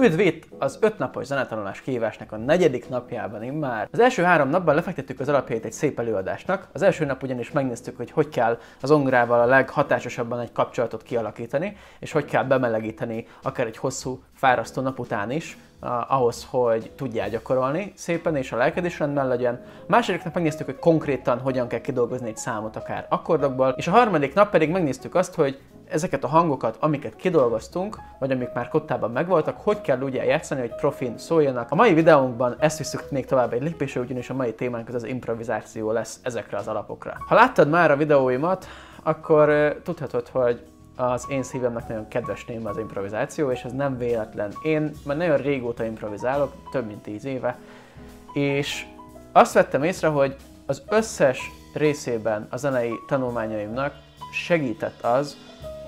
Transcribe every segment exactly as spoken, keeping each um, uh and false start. Üdv itt az ötnapos zenetanulás kihívásnak a negyedik napjában immár. Az első három napban lefektettük az alapjait egy szép előadásnak. Az első nap ugyanis megnéztük, hogy hogy kell az ongorával a leghatásosabban egy kapcsolatot kialakítani, és hogy kell bemelegíteni akár egy hosszú, fárasztó nap után is, ahhoz, hogy tudjál gyakorolni szépen, és a lelkedés rendben legyen. A második nap megnéztük, hogy konkrétan hogyan kell kidolgozni egy számot akár akkordokból, és a harmadik nap pedig megnéztük azt, hogy ezeket a hangokat, amiket kidolgoztunk, vagy amik már kottában megvoltak, hogy kell úgy eljátszani, hogy profin szóljanak. A mai videónkban ezt visszük még tovább egy lépésre, ugyanis a mai témánk az, az improvizáció lesz ezekre az alapokra. Ha láttad már a videóimat, akkor tudhatod, hogy az én szívemnek nagyon kedves téma az improvizáció, és ez nem véletlen. Én már nagyon régóta improvizálok, több mint tíz éve, és azt vettem észre, hogy az összes részében a zenei tanulmányaimnak segített az,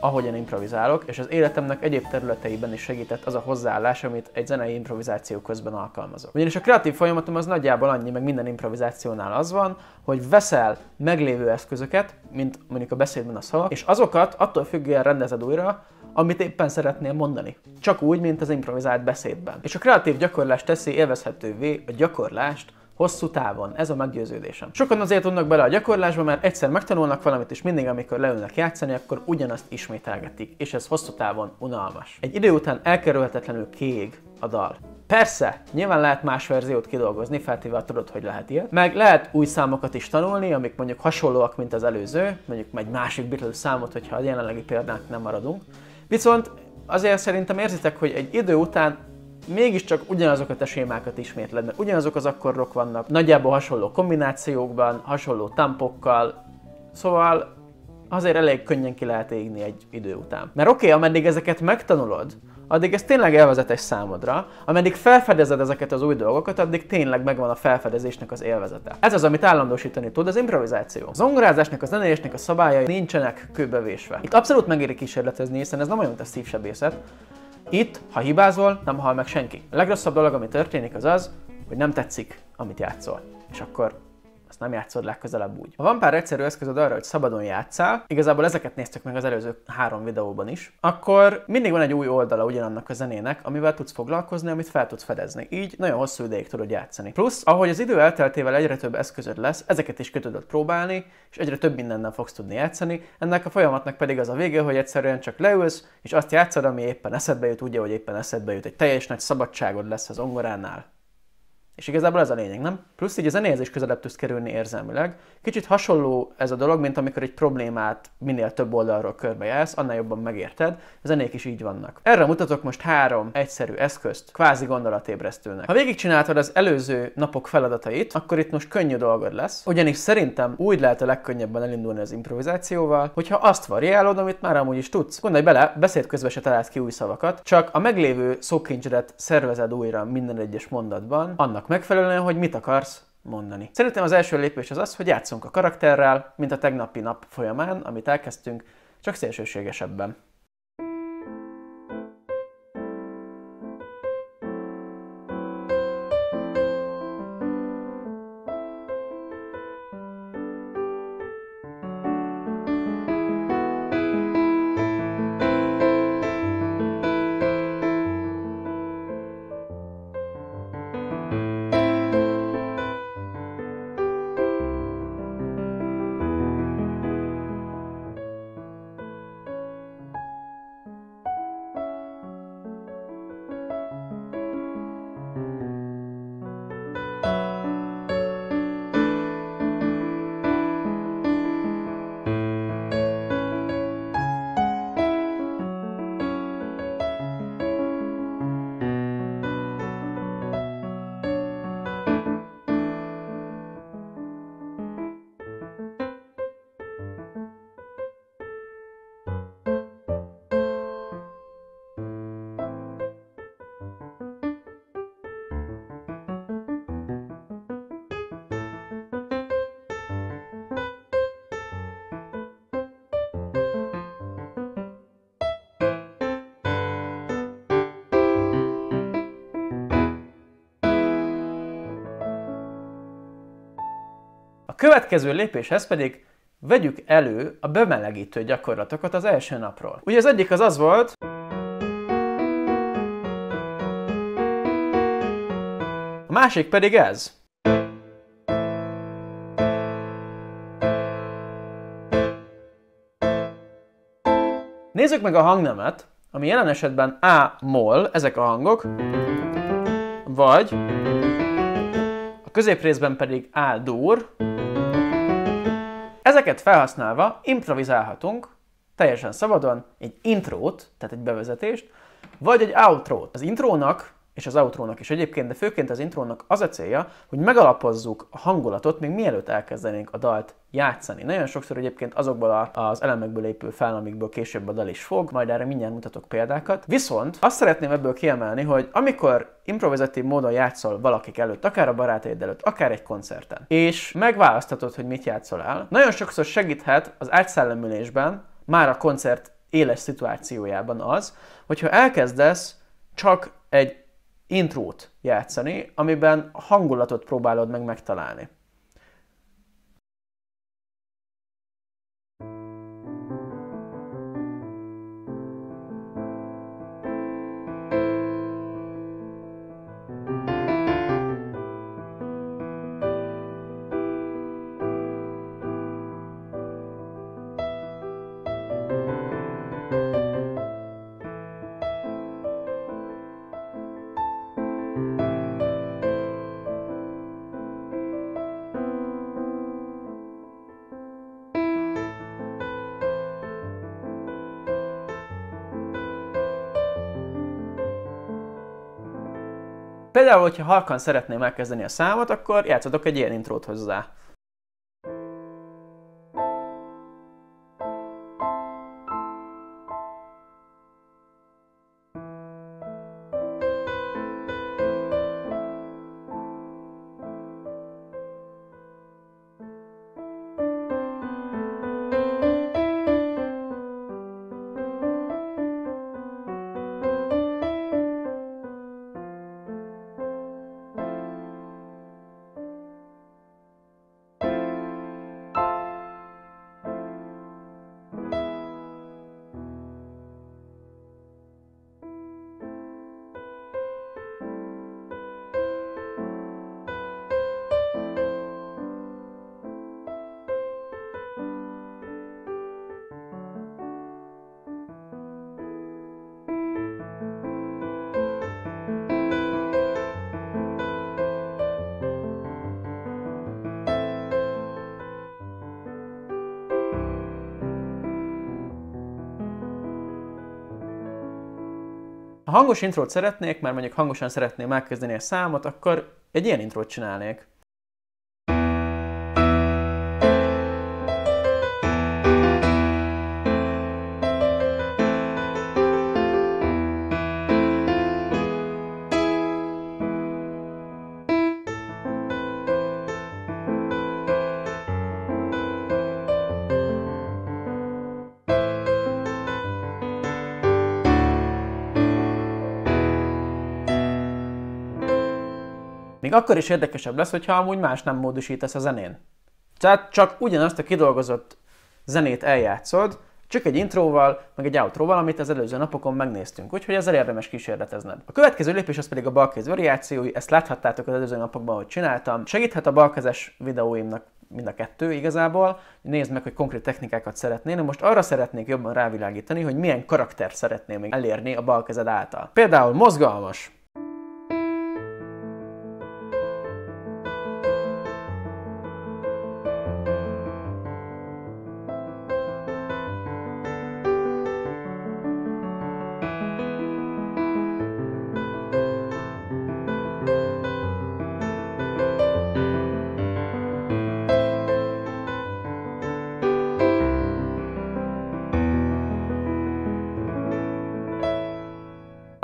ahogyan improvizálok, és az életemnek egyéb területeiben is segített az a hozzáállás, amit egy zenei improvizáció közben alkalmazok. Ugyanis a kreatív folyamatom az nagyjából annyi, meg minden improvizációnál az van, hogy veszel meglévő eszközöket, mint mondjuk a beszédben a szavak, és azokat attól függően rendezed újra, amit éppen szeretnél mondani. Csak úgy, mint az improvizált beszédben. És a kreatív gyakorlás teszi élvezhetővé a gyakorlást, hosszú távon, ez a meggyőződésem. Sokan azért tudnak bele a gyakorlásba, mert egyszer megtanulnak valamit, és mindig, amikor leülnek játszani, akkor ugyanazt ismételgetik, és ez hosszú távon unalmas. Egy idő után elkerülhetetlenül kiég a dal. Persze, nyilván lehet más verziót kidolgozni, feltéve tudod, hogy lehet ilyet. Meg lehet új számokat is tanulni, amik mondjuk hasonlóak, mint az előző, mondjuk egy másik Beatles számot, hogyha a jelenlegi példánk nem maradunk. Viszont azért szerintem érzitek, hogy egy idő után mégiscsak ugyanazokat a sémákat ismétled, mert ugyanazok az akkordok vannak, nagyjából hasonló kombinációkban, hasonló tampokkal, szóval azért elég könnyen ki lehet égni egy idő után. Mert oké, okay, ameddig ezeket megtanulod, addig ez tényleg élvezetes számodra, ameddig felfedezed ezeket az új dolgokat, addig tényleg megvan a felfedezésnek az élvezete. Ez az, amit állandósítani tud, az improvizáció. A zongorázásnak, a zenélésnek a szabályai nincsenek kőbevésve. Itt abszolút megéri kísérletezni, hiszen ez nem olyan, mint a szívsebészet. Itt, ha hibázol, nem hal meg senki. A legrosszabb dolog, ami történik, az az, hogy nem tetszik, amit játszol. És akkor azt nem játszod legközelebb úgy. Ha van pár egyszerű eszközöd arra, hogy szabadon játsszál, igazából ezeket néztük meg az előző három videóban is, akkor mindig van egy új oldala ugyanannak a zenének, amivel tudsz foglalkozni, amit fel tudsz fedezni. Így nagyon hosszú ideig tudod játszani. Plusz, ahogy az idő elteltével egyre több eszközöd lesz, ezeket is ki tudod próbálni, és egyre több mindennel fogsz tudni játszani. Ennek a folyamatnak pedig az a vége, hogy egyszerűen csak leülsz, és azt játszod, ami éppen eszedbe jut, úgy, ahogy éppen eszedbe jut. Egy teljes nagy szabadságod lesz az zongoránál. És igazából ez a lényeg, nem? Plusz így a zenéhez is közelebb tudsz kerülni érzelmileg. Kicsit hasonló ez a dolog, mint amikor egy problémát minél több oldalról körbejársz, annál jobban megérted, a zenék is így vannak. Erre mutatok most három egyszerű eszközt, kvázi gondolatébresztőnek. Ha végigcsináltad az előző napok feladatait, akkor itt most könnyű dolgod lesz, ugyanis szerintem úgy lehet a legkönnyebben elindulni az improvizációval, hogyha azt variálod, amit már amúgy is tudsz. Gondolj bele, beszéd közben se találsz ki új szavakat, csak a meglévő szókincsedet szervezed újra minden egyes mondatban, annak megfelelően, hogy mit akarsz mondani. Szerintem az első lépés az az, hogy játszunk a karakterrel, mint a tegnapi nap folyamán, amit elkezdtünk, csak szélsőségesebben. A következő lépéshez pedig vegyük elő a bemelegítő gyakorlatokat az első napról. Ugye az egyik az az volt, a másik pedig ez. Nézzük meg a hangnemet, ami jelen esetben á-moll, ezek a hangok, vagy a középrészben pedig á-dur. Ezeket felhasználva improvizálhatunk teljesen szabadon egy intrót, tehát egy bevezetést, vagy egy outrót. Az intrónak, és az outrónak is egyébként, de főként az intrónak az a célja, hogy megalapozzuk a hangulatot, még mielőtt elkezdenénk a dalt játszani. Nagyon sokszor egyébként azokból az elemekből épül fel, amikből később a dal is fog, majd erre mindjárt mutatok példákat. Viszont azt szeretném ebből kiemelni, hogy amikor improvizatív módon játszol valakik előtt, akár a barátaid előtt, akár egy koncerten, és megválasztatod, hogy mit játszol el, nagyon sokszor segíthet az átszellemülésben, már a koncert éles szituációjában az, hogyha elkezdesz csak egy intrót játszani, amiben hangulatot próbálod meg megtalálni. Például, hogyha halkan szeretném elkezdeni a számot, akkor játszhatok egy ilyen intrót hozzá. Ha hangos intrót szeretnék, mert mondjuk hangosan szeretném elkezdeni a számot, akkor egy ilyen intrót csinálnék. Még akkor is érdekesebb lesz, hogyha amúgy más nem módosítasz a zenén. Tehát csak ugyanazt a kidolgozott zenét eljátszod, csak egy intróval, meg egy outróval, amit az előző napokon megnéztünk, úgyhogy ezzel érdemes kísérletezned. A következő lépés az pedig a balkéz variációi, ezt láthattátok az előző napokban, hogy csináltam. Segíthet a balkezes videóimnak mind a kettő igazából, nézd meg, hogy konkrét technikákat szeretnél. Most arra szeretnék jobban rávilágítani, hogy milyen karaktert szeretnél még elérni a balkezed által. Például mozgalmas.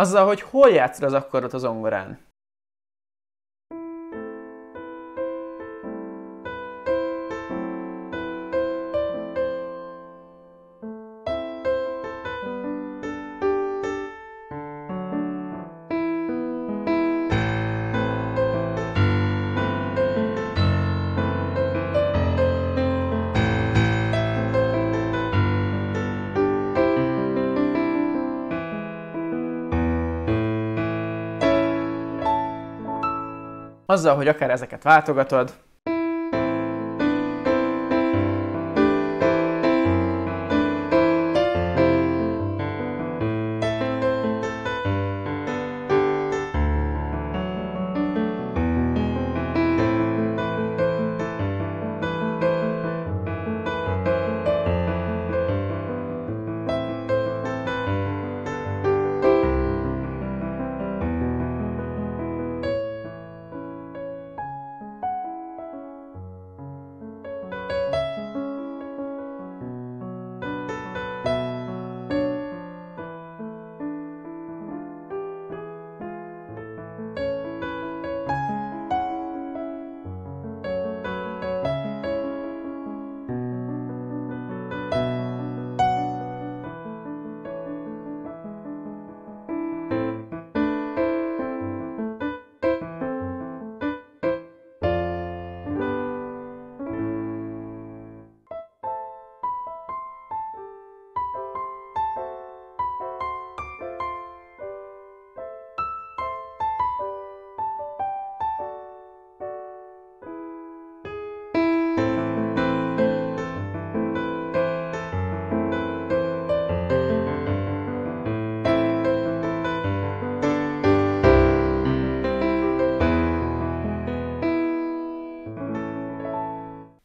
Azzal, hogy hol játszod az akkordot az zongorán. azzal, hogy akár ezeket váltogatod.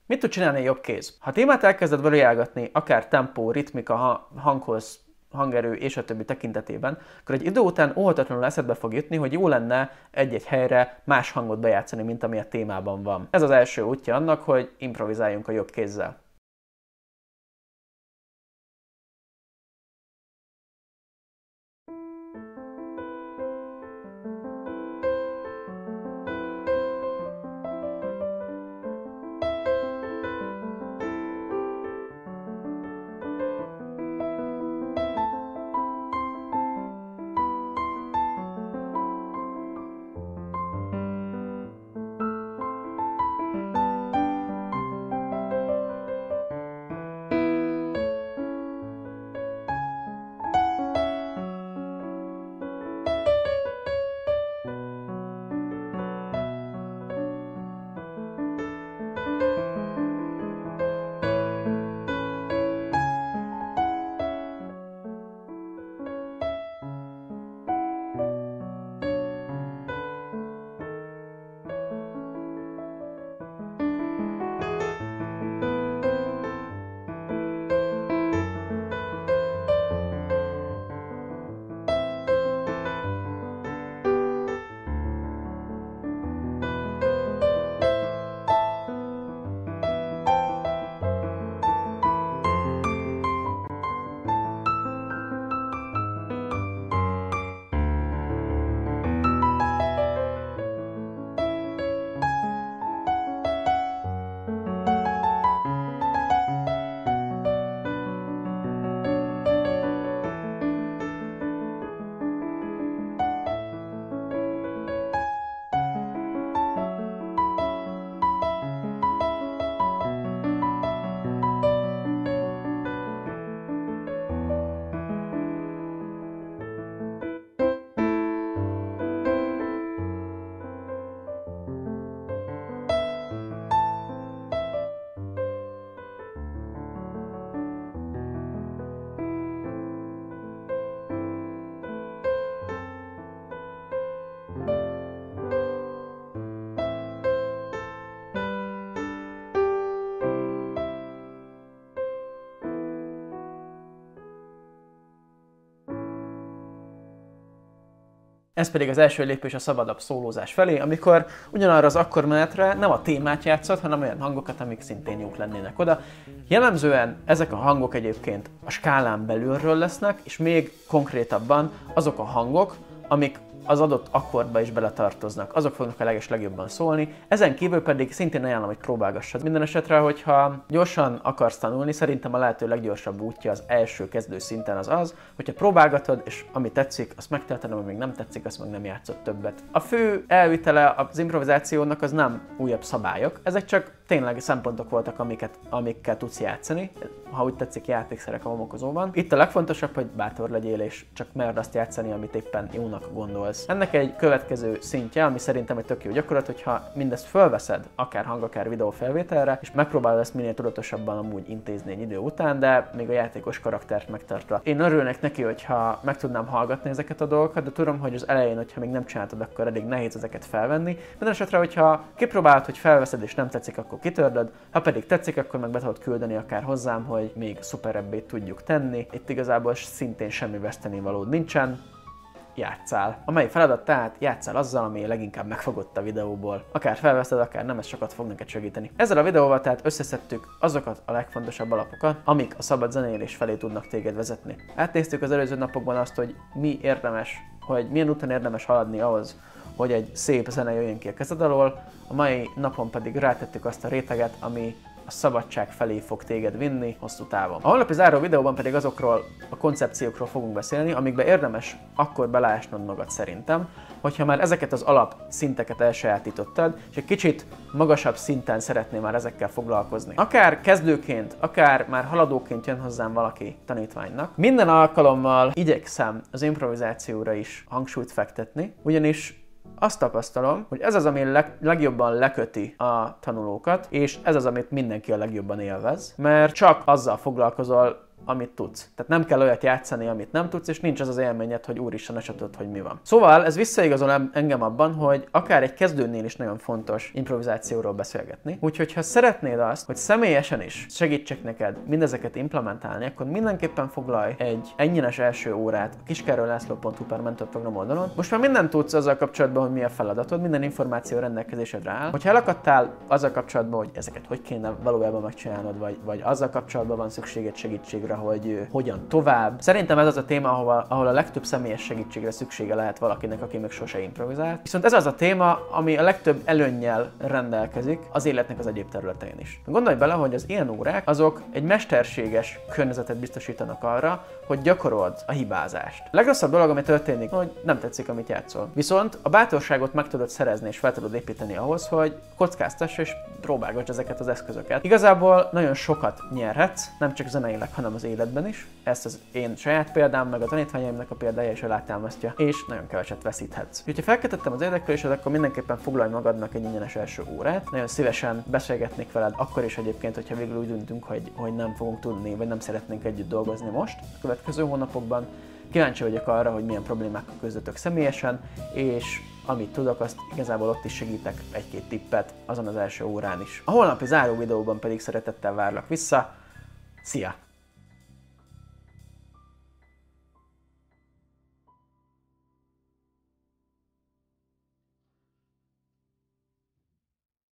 Mit tud csinálni a jobb kéz? Ha témát elkezded variálgatni, akár tempó, ritmika, hanghoz, hangerő és a többi tekintetében, akkor egy idő után óhatatlanul eszedbe fog jutni, hogy jó lenne egy-egy helyre más hangot bejátszani, mint ami a témában van. Ez az első útja annak, hogy improvizáljunk a jobb kézzel. Ez pedig az első lépés a szabadabb szólózás felé, amikor ugyanarra az akkordmenetre nem a témát játszod, hanem olyan hangokat, amik szintén jók lennének oda. Jellemzően ezek a hangok egyébként a skálán belülről lesznek, és még konkrétabban azok a hangok, amik az adott akkordba is beletartoznak. Azok fognak a legeslegjobban szólni, ezen kívül pedig szintén ajánlom, hogy próbálgassad. Minden esetre, hogyha gyorsan akarsz tanulni, szerintem a lehető leggyorsabb útja az első kezdő szinten az az, hogyha próbálgatod, és ami tetszik, azt megtartod, ami még nem tetszik, azt meg nem játszod többet. A fő elvitele az improvizációnak az nem újabb szabályok, ezek csak tényleg szempontok voltak, amiket, amikkel tudsz játszani, ha úgy tetszik, játékszerek a homokozóban. Itt a legfontosabb, hogy bátor legyél, és csak merd azt játszani, amit éppen jónak gondolsz. beszélsz. Ennek egy következő szintje, ami szerintem egy tök jó gyakorlat, hogyha mindezt fölveszed, akár hang, akár videó felvételre, és megpróbálod ezt minél tudatosabban amúgy intézni egy idő után, de még a játékos karaktert megtartva. Én örülnék neki, hogyha meg tudnám hallgatni ezeket a dolgokat, de tudom, hogy az elején, hogyha még nem csináltad, akkor elég nehéz ezeket felvenni. Minden esetre, hogyha kipróbálod, hogy felveszed és nem tetszik, akkor kitörlöd, ha pedig tetszik, akkor meg be tudod küldeni akár hozzám, hogy még szuperebbé tudjuk tenni. Itt igazából szintén semmi vesztenivalód nincsen. Játsszál. A mai feladat tehát játsszál azzal, ami leginkább megfogott a videóból. Akár felveszed, akár nem, ez sokat fog neked segíteni. Ezzel a videóval tehát összeszedtük azokat a legfontosabb alapokat, amik a szabad zenélés felé tudnak téged vezetni. Átnéztük az előző napokban azt, hogy mi érdemes, hogy milyen úton érdemes haladni ahhoz, hogy egy szép zene jöjjön ki a kezed alól. A mai napon pedig rátettük azt a réteget, ami a szabadság felé fog téged vinni hosszú távon. A holnapi záró videóban pedig azokról a koncepciókról fogunk beszélni, amikbe érdemes akkor beleásnod magad szerintem, hogyha már ezeket az alapszinteket elsajátítottad, és egy kicsit magasabb szinten szeretnél már ezekkel foglalkozni. Akár kezdőként, akár már haladóként jön hozzám valaki tanítványnak. Minden alkalommal igyekszem az improvizációra is hangsúlyt fektetni, ugyanis azt tapasztalom, hogy ez az, ami leg, legjobban leköti a tanulókat, és ez az, amit mindenki a legjobban élvez, mert csak azzal foglalkozol, amit tudsz. Tehát nem kell olyat játszani, amit nem tudsz, és nincs az az élményed, hogy úristen, se tudod, hogy mi van. Szóval ez visszaigazol engem abban, hogy akár egy kezdőnél is nagyon fontos improvizációról beszélgetni. Úgyhogy ha szeretnéd azt, hogy személyesen is segítsek neked mindezeket implementálni, akkor mindenképpen foglalj egy ennyires első órát a kiskárolylászló pont hu per mentor program oldalon. Most már mindent tudsz azzal kapcsolatban, hogy mi a feladatod, minden információ rendelkezésedre áll. Hogyha elakadtál azzal kapcsolatban, hogy ezeket hogy kéne valójában megcsinálnod, vagy, vagy azzal kapcsolatban van szükséged segítségre, hogy hogyan tovább. Szerintem ez az a téma, ahol, ahol a legtöbb személyes segítségre szüksége lehet valakinek, aki még sose improvizált. Viszont ez az a téma, ami a legtöbb előnnyel rendelkezik az életnek az egyéb területein is. Gondolj bele, hogy az ilyen órák azok egy mesterséges környezetet biztosítanak arra, hogy gyakorold a hibázást. A legrosszabb dolog, ami történik, hogy nem tetszik, amit játszol. Viszont a bátorságot meg tudod szerezni és fel tudod építeni ahhoz, hogy kockáztass és próbálgass ezeket az eszközöket. Igazából nagyon sokat nyerhetsz, nem csak zeneileg, hanem az életben is. Ezt az én saját példám, meg a tanítványaimnak a példája is alátámasztja, és nagyon keveset veszíthetsz. Úgyhogy felkeltettem az érdeklődésedet, akkor mindenképpen foglalj magadnak egy ingyenes első órát. Nagyon szívesen beszélgetnék veled akkor is egyébként, hogyha végül úgy döntünk, hogy, hogy nem fogunk tudni, vagy nem szeretnénk együtt dolgozni most. A következő hónapokban kíváncsi vagyok arra, hogy milyen problémákkal küzdötök személyesen, és amit tudok, azt igazából ott is segítek egy-két tippet azon az első órán is. A holnapi záró videóban pedig szeretettel várlak vissza. Szia!